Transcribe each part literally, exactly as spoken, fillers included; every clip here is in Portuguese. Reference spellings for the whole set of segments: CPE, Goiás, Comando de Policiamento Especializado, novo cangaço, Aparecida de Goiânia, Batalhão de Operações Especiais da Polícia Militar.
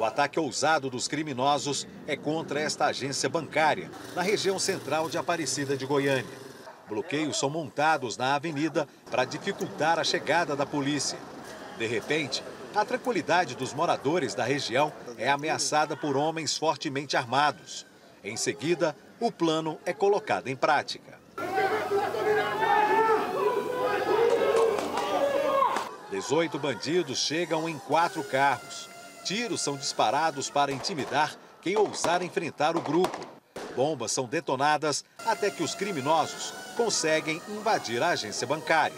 O ataque ousado dos criminosos é contra esta agência bancária, na região central de Aparecida de Goiânia. Bloqueios são montados na avenida para dificultar a chegada da polícia. De repente, a tranquilidade dos moradores da região é ameaçada por homens fortemente armados. Em seguida, o plano é colocado em prática. dezoito bandidos chegam em quatro carros. Tiros são disparados para intimidar quem ousar enfrentar o grupo. Bombas são detonadas até que os criminosos conseguem invadir a agência bancária.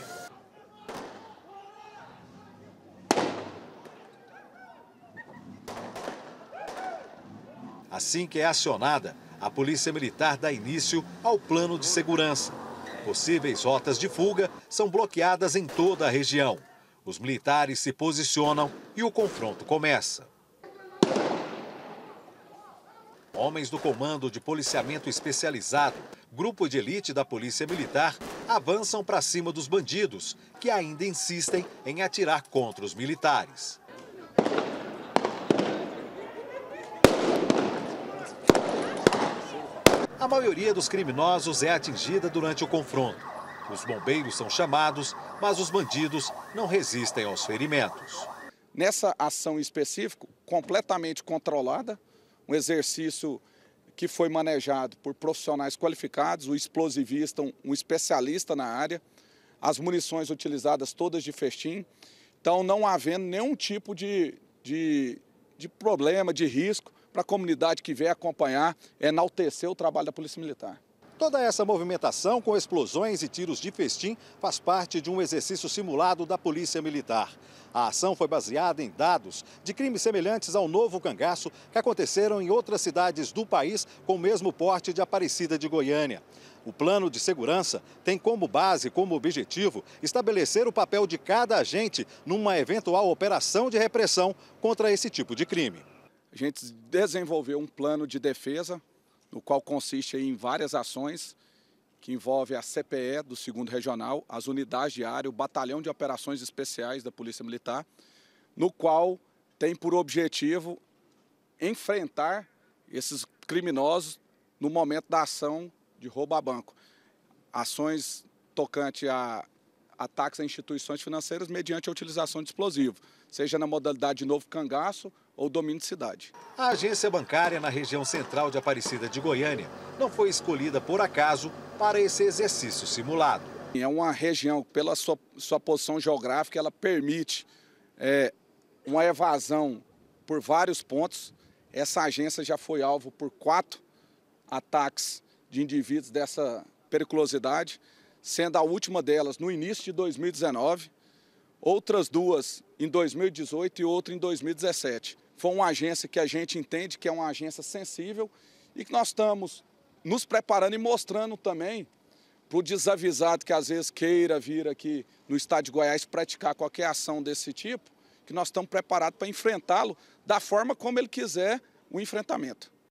Assim que é acionada, a Polícia Militar dá início ao plano de segurança. Possíveis rotas de fuga são bloqueadas em toda a região. Os militares se posicionam e o confronto começa. Homens do Comando de Policiamento Especializado, grupo de elite da Polícia Militar, avançam para cima dos bandidos, que ainda insistem em atirar contra os militares. A maioria dos criminosos é atingida durante o confronto. Os bombeiros são chamados, mas os bandidos não resistem aos ferimentos. Nessa ação específica, completamente controlada, um exercício que foi manejado por profissionais qualificados, o explosivista, um especialista na área, as munições utilizadas todas de festim, então não havendo nenhum tipo de, de, de problema, de risco, para a comunidade que vier acompanhar, enaltecer o trabalho da Polícia Militar. Toda essa movimentação com explosões e tiros de festim faz parte de um exercício simulado da Polícia Militar. A ação foi baseada em dados de crimes semelhantes ao Novo Cangaço que aconteceram em outras cidades do país com o mesmo porte de Aparecida de Goiânia. O plano de segurança tem como base, como objetivo, estabelecer o papel de cada agente numa eventual operação de repressão contra esse tipo de crime. A gente desenvolveu um plano de defesa, no qual consiste em várias ações, que envolve a C P E do segundo Regional, as unidades de área, o Batalhão de Operações Especiais da Polícia Militar, no qual tem por objetivo enfrentar esses criminosos no momento da ação de roubo a banco. Ações tocante a ataques a instituições financeiras mediante a utilização de explosivo, seja na modalidade de Novo Cangaço ou domínio de cidade. A agência bancária na região central de Aparecida de Goiânia não foi escolhida por acaso para esse exercício simulado. É uma região, pela sua, sua posição geográfica, ela permite é, uma evasão por vários pontos. Essa agência já foi alvo por quatro ataques de indivíduos dessa periculosidade, sendo a última delas no início de dois mil e dezenove, outras duas em dois mil e dezoito e outra em dois mil e dezessete. Foi uma agência que a gente entende que é uma agência sensível e que nós estamos nos preparando e mostrando também para o desavisado que às vezes queira vir aqui no estado de Goiás praticar qualquer ação desse tipo, que nós estamos preparados para enfrentá-lo da forma como ele quiser o enfrentamento.